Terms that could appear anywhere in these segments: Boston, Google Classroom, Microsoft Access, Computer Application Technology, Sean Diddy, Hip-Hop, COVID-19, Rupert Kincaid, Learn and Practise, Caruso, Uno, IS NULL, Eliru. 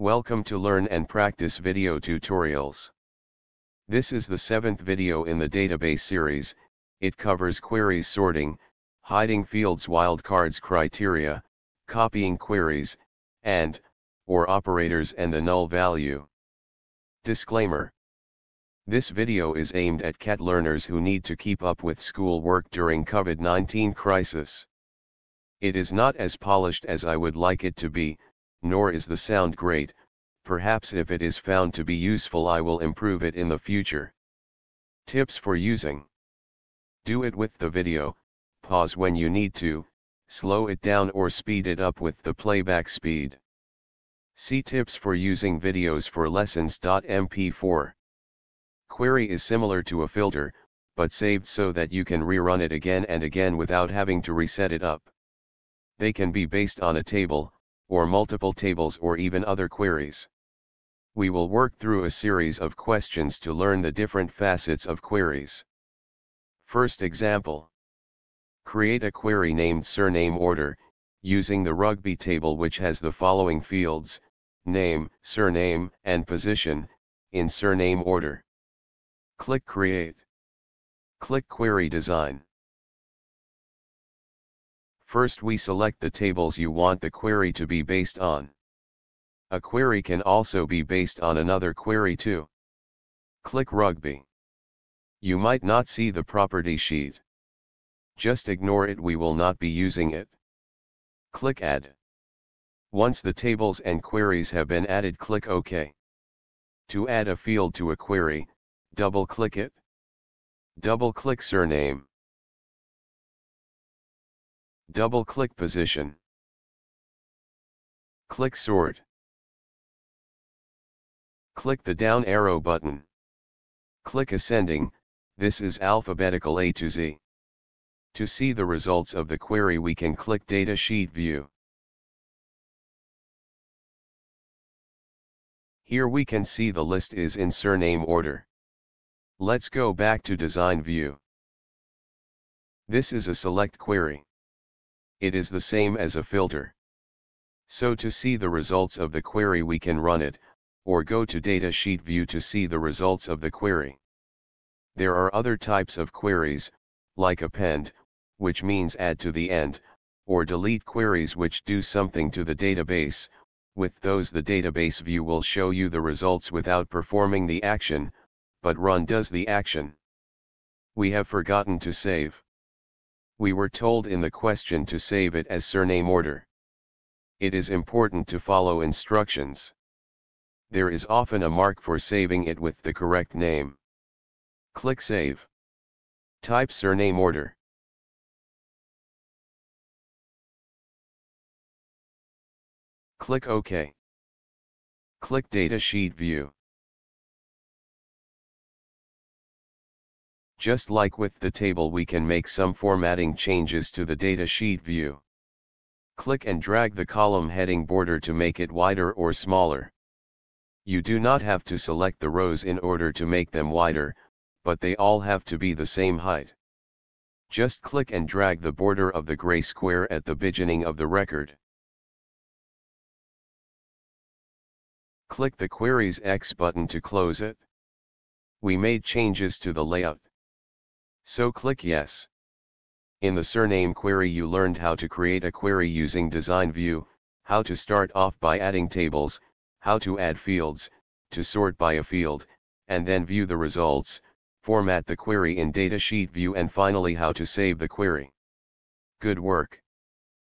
Welcome to Learn and Practice Video Tutorials. This is the 7th video in the database series. It covers queries sorting, hiding fields, wildcards, criteria, copying queries, and, or operators and the null value. Disclaimer. This video is aimed at CAT learners who need to keep up with school work during COVID-19 crisis. It is not as polished as I would like it to be, nor is the sound great. Perhaps if it is found to be useful I will improve it in the future. Tips for using. Do it with the video, pause when you need to, slow it down or speed it up with the playback speed. See tips for using videos for lessons.mp4. Query is similar to a filter, but saved so that you can rerun it again and again without having to reset it up. They can be based on a table, or multiple tables or even other queries. We will work through a series of questions to learn the different facets of queries. First example. Create a query named Surname Order, using the Rugby table which has the following fields, name, surname, and position, in surname order. Click Create. Click Query Design. First we select the tables you want the query to be based on. A query can also be based on another query too. Click Rugby. You might not see the property sheet. Just ignore it, we will not be using it. Click Add. Once the tables and queries have been added, click OK. To add a field to a query, double-click it. Double-click Surname. Double-click Position. Click Sort. Click the down arrow button. Click Ascending, this is alphabetical A to Z. To see the results of the query we can click Data Sheet View. Here we can see the list is in surname order. Let's go back to Design View. This is a select query. It is the same as a filter. So to see the results of the query we can run it, or go to Data Sheet View to see the results of the query. There are other types of queries, like append, which means add to the end, or delete queries which do something to the database. With those the database view will show you the results without performing the action, but run does the action. We have forgotten to save. We were told in the question to save it as surname order. It is important to follow instructions. There is often a mark for saving it with the correct name. Click Save. Type surname order. Click OK. Click Data Sheet View. Just like with the table we can make some formatting changes to the data sheet view. Click and drag the column heading border to make it wider or smaller. You do not have to select the rows in order to make them wider, but they all have to be the same height. Just click and drag the border of the gray square at the beginning of the record. Click the Queries X button to close it. We made changes to the layout. So click Yes. In the surname query you learned how to create a query using Design View, how to start off by adding tables, how to add fields, to sort by a field, and then view the results, format the query in Data Sheet View, and finally how to save the query. Good work.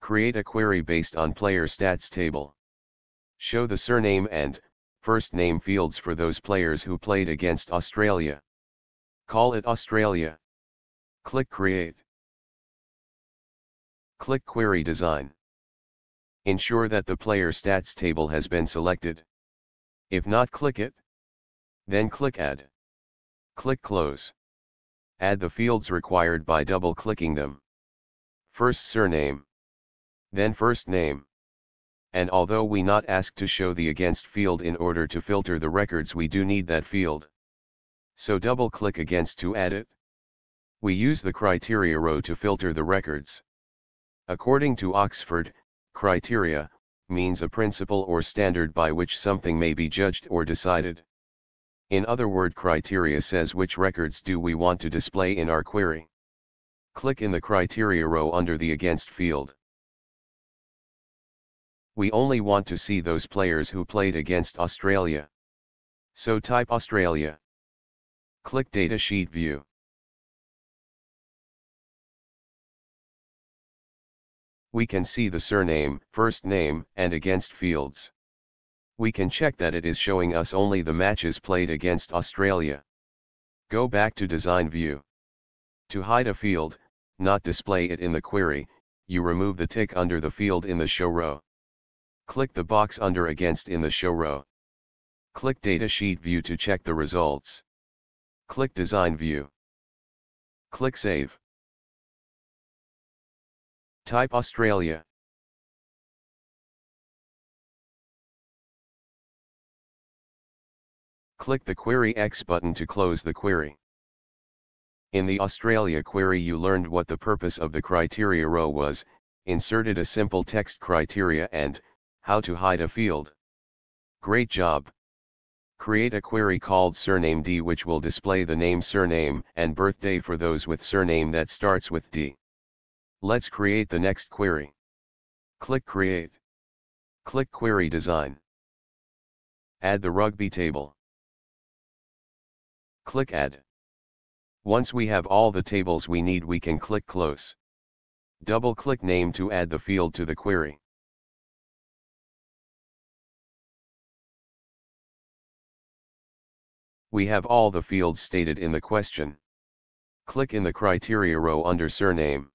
Create a query based on player stats table. Show the surname and first name fields for those players who played against Australia. Call it Australia. Click Create. Click Query Design. Ensure that the player stats table has been selected. If not, click it. Then click Add. Click Close. Add the fields required by double-clicking them. First surname. Then first name. And although we not asked to show the against field in order to filter the records, we do need that field. So double-click against to add it. We use the criteria row to filter the records. According to Oxford criteria, means a principle or standard by which something may be judged or decided. In other words, criteria says which records do we want to display in our query. Click in the criteria row under the against field. We only want to see those players who played against Australia. So type Australia. Click Data Sheet View. We can see the surname, first name, and against fields. We can check that it is showing us only the matches played against Australia. Go back to Design View. To hide a field, not display it in the query, you remove the tick under the field in the Show row. Click the box under Against in the Show row. Click Data Sheet View to check the results. Click Design View. Click Save. Type Australia. Click the Query X button to close the query. In the Australia query you learned what the purpose of the criteria row was, inserted a simple text criteria and, how to hide a field. Great job! Create a query called Surname D which will display the name, surname, and birthday for those with surname that starts with D. Let's create the next query. Click Create. Click Query Design. Add the rugby table. Click Add. Once we have all the tables we need, we can click Close. Double-click Name to add the field to the query. We have all the fields stated in the question. Click in the criteria row under Surname.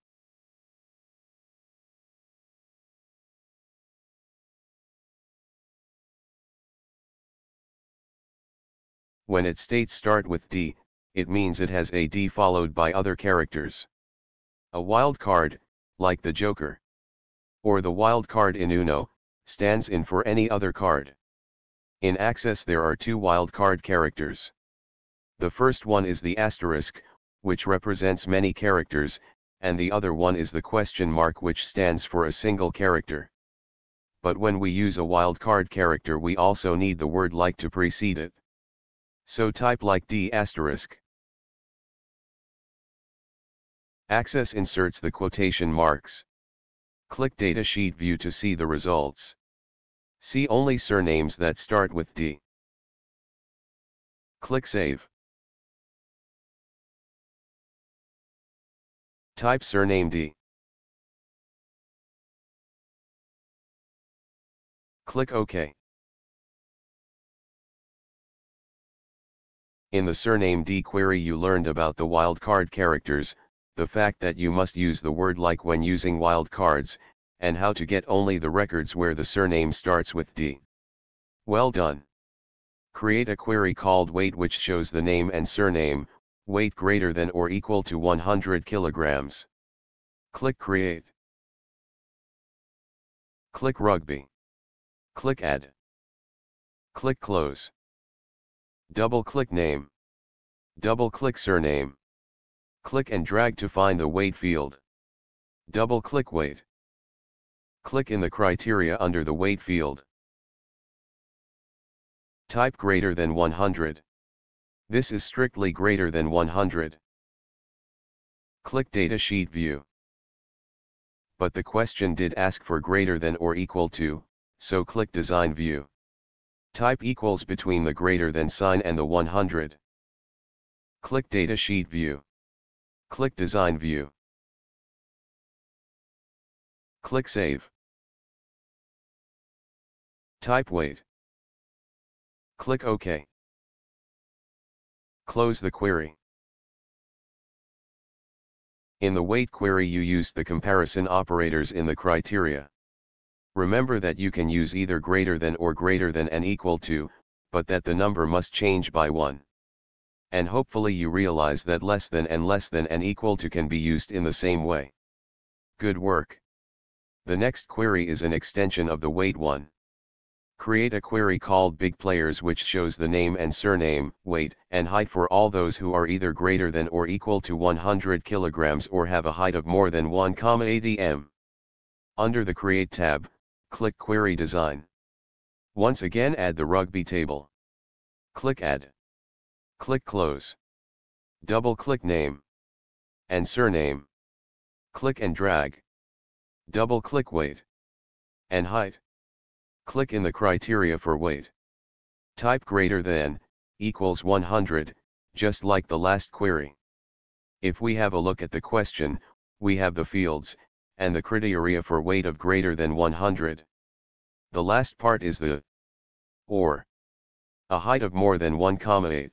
When it states start with D, it means it has a D followed by other characters. A wild card, like the Joker, or the wild card in Uno, stands in for any other card. In Access there are two wild card characters. The first one is the asterisk, which represents many characters, and the other one is the question mark which stands for a single character. But when we use a wild card character we also need the word like to precede it. So type like D asterisk. Access inserts the quotation marks. Click Data Sheet View to see the results. See only surnames that start with D. Click Save. Type Surname D. Click OK. In the Surname D query you learned about the wildcard characters, the fact that you must use the word like when using wildcards, and how to get only the records where the surname starts with D. Well done! Create a query called Weight which shows the name and surname, weight greater than or equal to 100 kilograms. Click Create. Click Rugby. Click Add. Click Close. Double-click Name. Double-click Surname. Click and drag to find the weight field. Double-click Weight. Click in the criteria under the weight field. Type greater than 100. This is strictly greater than 100. Click Data Sheet View. But the question did ask for greater than or equal to, so click Design View. Type equals between the greater than sign and the 100. Click Data Sheet View. Click Design View. Click Save. Type Weight. Click OK. Close the query. In the weight query you used the comparison operators in the criteria. Remember that you can use either greater than or greater than and equal to, but that the number must change by 1. And hopefully you realize that less than and equal to can be used in the same way. Good work. The next query is an extension of the weight one. Create a query called Big Players which shows the name and surname, weight, and height for all those who are either greater than or equal to 100 kilograms or have a height of more than 1,80 m. Under the Create tab, Click Query Design. Once again add the rugby table. Click Add. Click Close. Double-click Name and Surname. Click and drag. Double-click Weight and Height. Click in the criteria for weight. Type greater than, equals 100, just like the last query. If we have a look at the question, we have the fields, and the criteria for weight of greater than 100. The last part is the, or, a height of more than 1,8.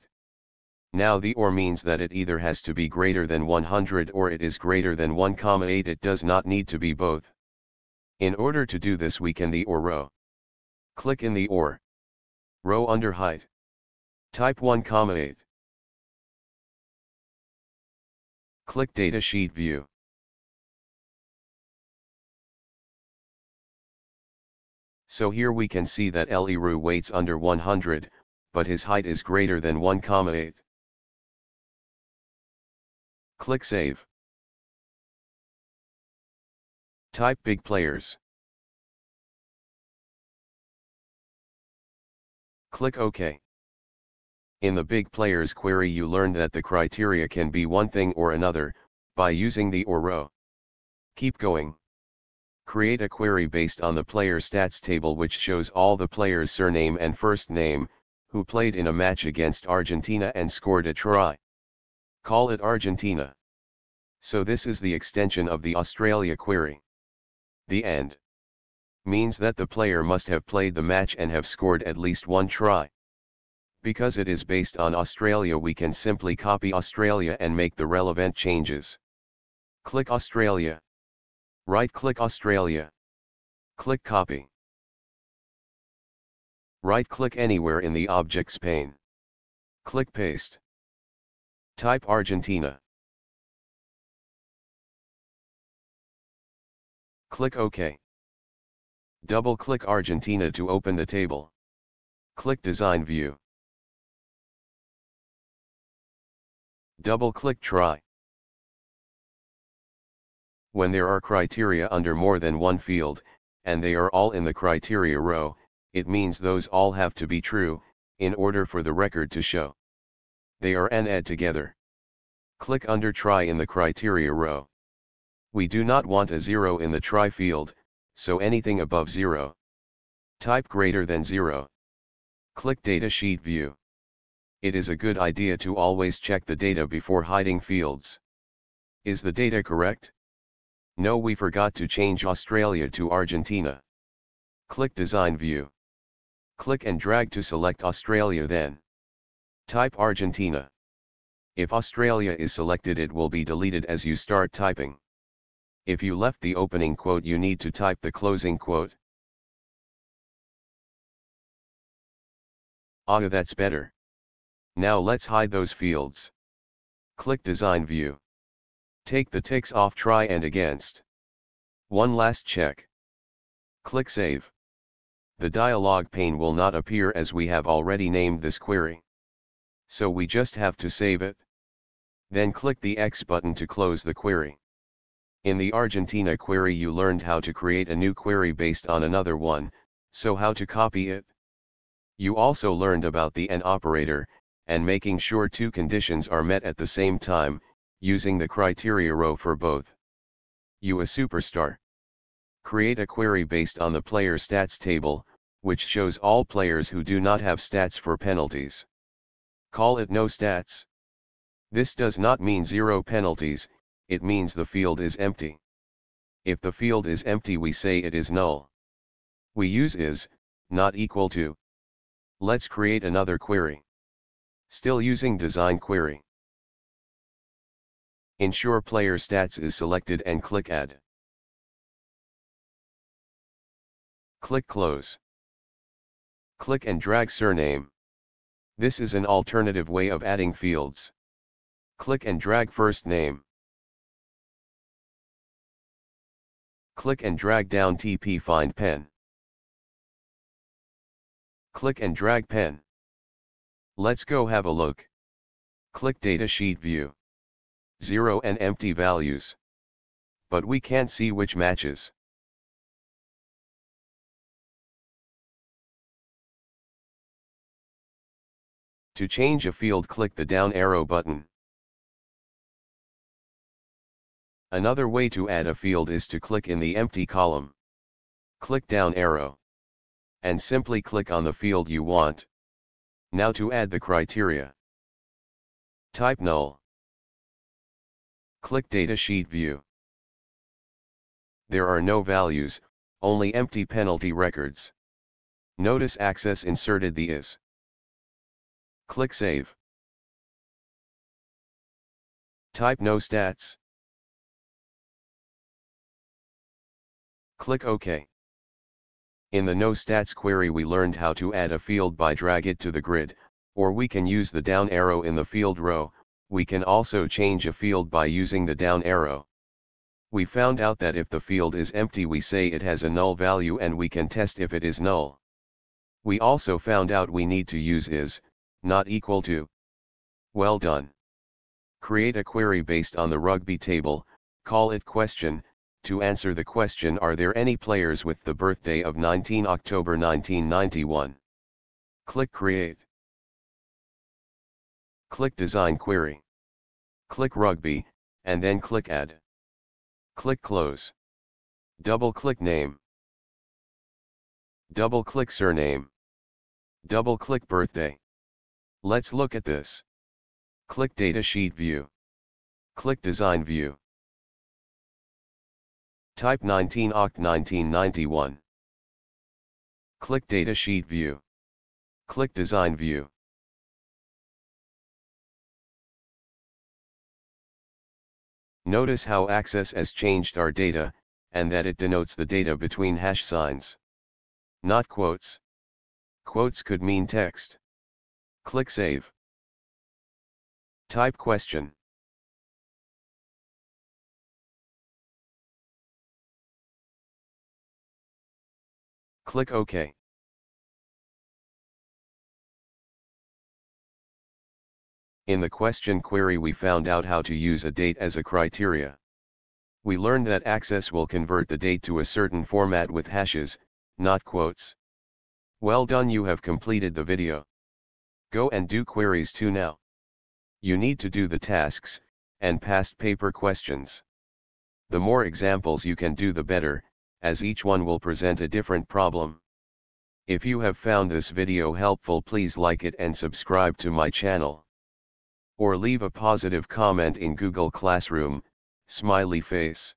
Now the or means that it either has to be greater than 100 or it is greater than 1,8. It does not need to be both. In order to do this we can the or row. Click in the or row under height. Type 1,8. Click Data Sheet View. So here we can see that Eliru weights under 100, but his height is greater than 1,8. Click Save. Type big players. Click OK. In the big players query you learned that the criteria can be one thing or another, by using the or row. Keep going. Create a query based on the player stats table which shows all the players' surname and first name, who played in a match against Argentina and scored a try. Call it Argentina. So this is the extension of the Australia query. The end means that the player must have played the match and have scored at least one try. Because it is based on Australia, we can simply copy Australia and make the relevant changes. Click Australia. Right-click Australia. Click Copy. Right-click anywhere in the Objects pane. Click Paste. Type Argentina. Click OK. Double-click Argentina to open the table. Click Design View. Double-click Try. When there are criteria under more than one field, and they are all in the criteria row, it means those all have to be true, in order for the record to show. They are and add together. Click under Try in the criteria row. We do not want a 0 in the try field, so anything above 0. Type greater than 0. Click Data Sheet View. It is a good idea to always check the data before hiding fields. Is the data correct? No, we forgot to change Australia to Argentina. Click Design View. Click and drag to select Australia then. Type Argentina. If Australia is selected it will be deleted as you start typing. If you left the opening quote you need to type the closing quote. Ah, that's better. Now let's hide those fields. Click Design View. Take the ticks off try and against. One last check. Click Save. The dialog pane will not appear as we have already named this query. So we just have to save it. Then click the X button to close the query. In the Argentina query you learned how to create a new query based on another one, so how to copy it. You also learned about the AND operator, and making sure two conditions are met at the same time, using the criteria row for both. You a superstar. Create a query based on the player stats table, which shows all players who do not have stats for penalties. Call it no stats. This does not mean zero penalties, it means the field is empty. If the field is empty we say it is null. We use is, not equal to. Let's create another query. Still using Design Query. Ensure Player Stats is selected and click Add. Click Close. Click and drag Surname. This is an alternative way of adding fields. Click and drag First Name. Click and drag down TP Find Pen. Click and drag Pen. Let's go have a look. Click Data Sheet View. 0 and empty values. But we can't see which matches. To change a field, click the down arrow button. Another way to add a field is to click in the empty column. Click down arrow. And simply click on the field you want. Now to add the criteria. Type null. Click data sheet view. There are no values, only empty penalty records. Notice Access inserted the is. Click save. Type no stats. Click OK. In the No Stats query we learned how to add a field by drag it to the grid, or we can use the down arrow in the field row. We can also change a field by using the down arrow. We found out that if the field is empty we say it has a null value and we can test if it is null. We also found out we need to use is, not equal to. Well done. Create a query based on the rugby table, call it question. To answer the question, are there any players with the birthday of 19 October 1991? Click Create. Click Design Query. Click Rugby, and then click Add. Click Close. Double-click Name. Double-click Surname. Double-click Birthday. Let's look at this. Click Data Sheet View. Click Design View. Type 19 Oct 1991. Click Data Sheet View. Click Design View. Notice how Access has changed our data, and that it denotes the data between hash signs. Not quotes. Quotes could mean text. Click Save. Type question. Click OK. In the question query we found out how to use a date as a criteria. We learned that Access will convert the date to a certain format with hashes, not quotes. Well done, you have completed the video. Go and do queries too now. You need to do the tasks, and past paper questions. The more examples you can do the better, as each one will present a different problem. If you have found this video helpful, please like it and subscribe to my channel. Or leave a positive comment in Google Classroom, smiley face.